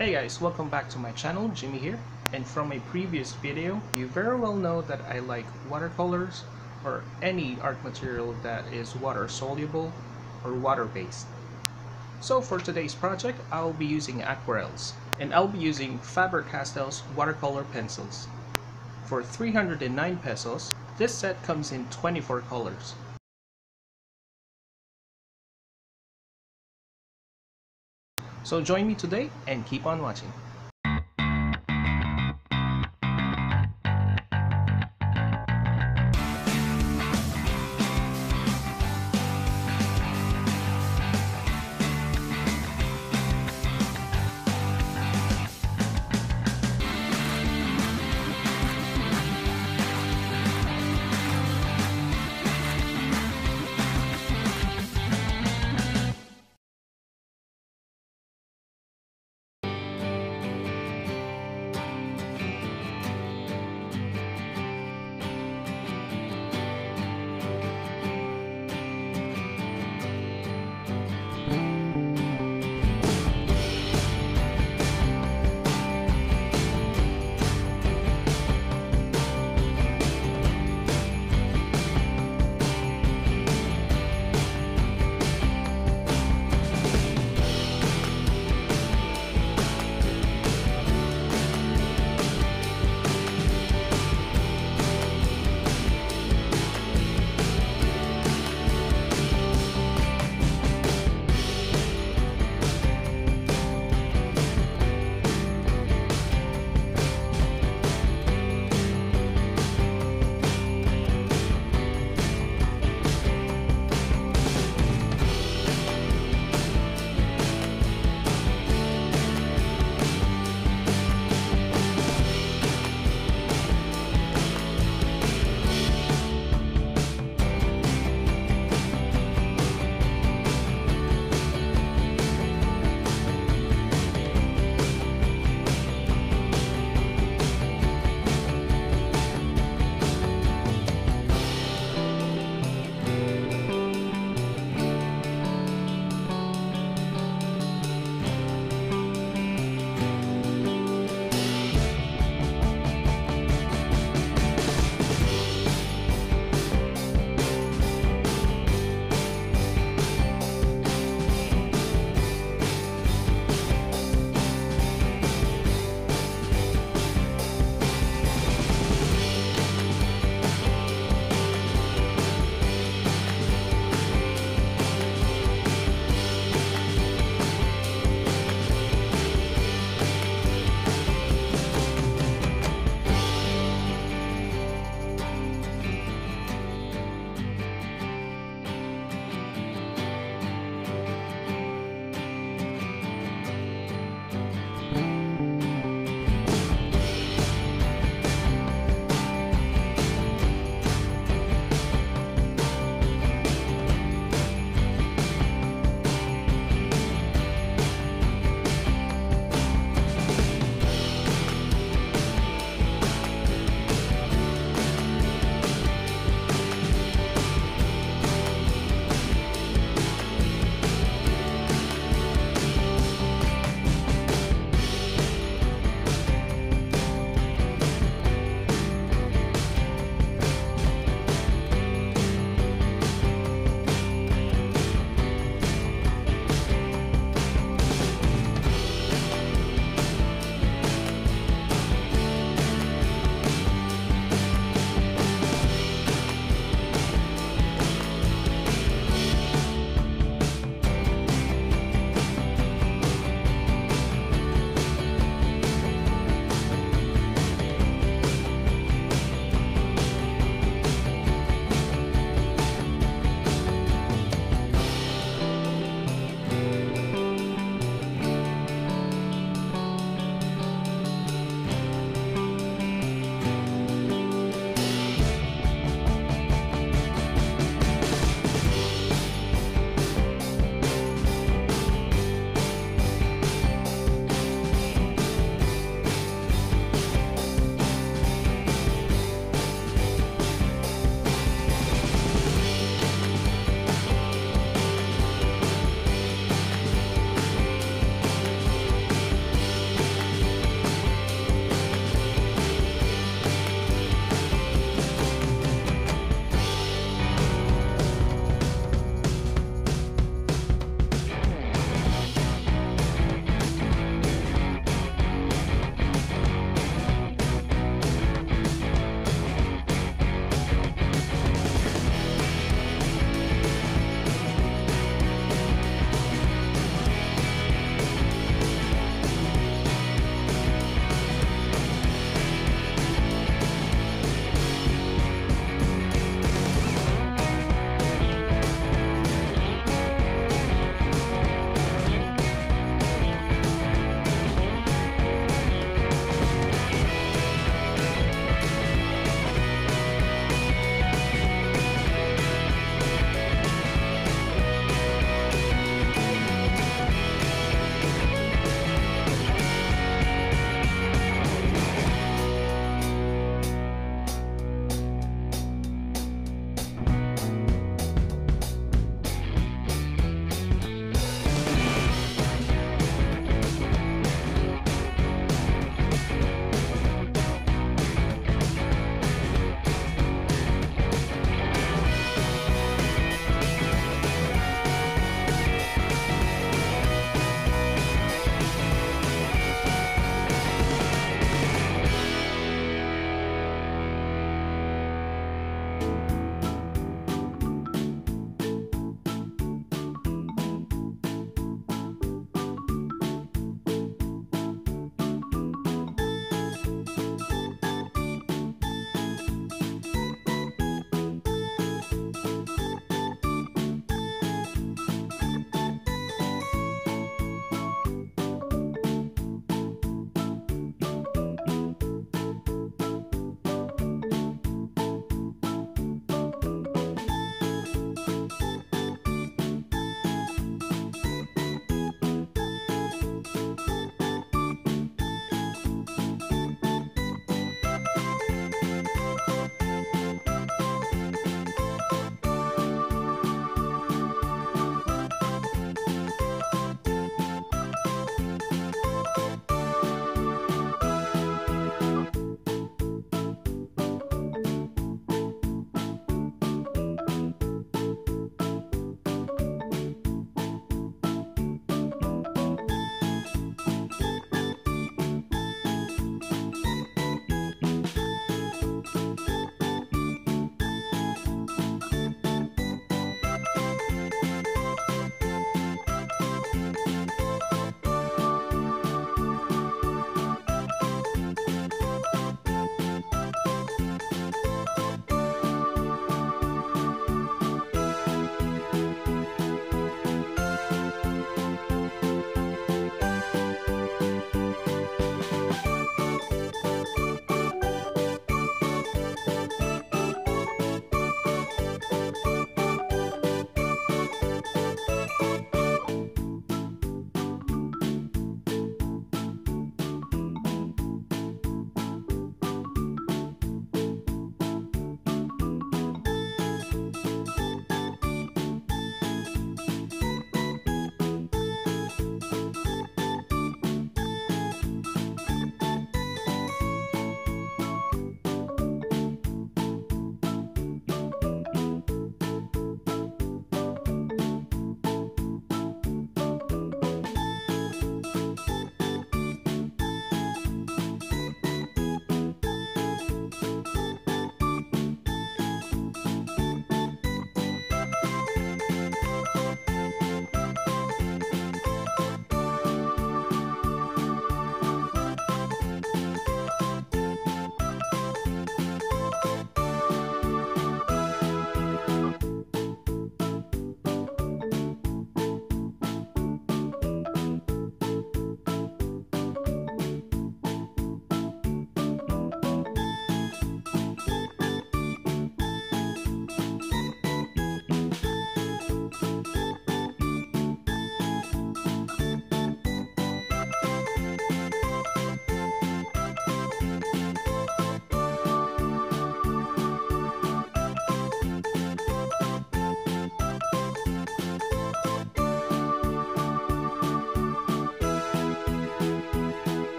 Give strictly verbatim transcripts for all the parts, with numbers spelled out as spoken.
Hey guys, welcome back to my channel, Jimmy here, and from a previous video you very well know that I like watercolors or any art material that is water soluble or water based. So for today's project I'll be using aquarelles, and I'll be using Faber-Castell's watercolor pencils. For three hundred nine pesos, this set comes in twenty-four colors. So join me today and keep on watching.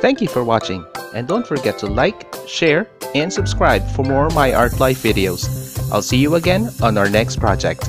Thank you for watching, and don't forget to like, share, and subscribe for more My Art Life videos. I'll see you again on our next project.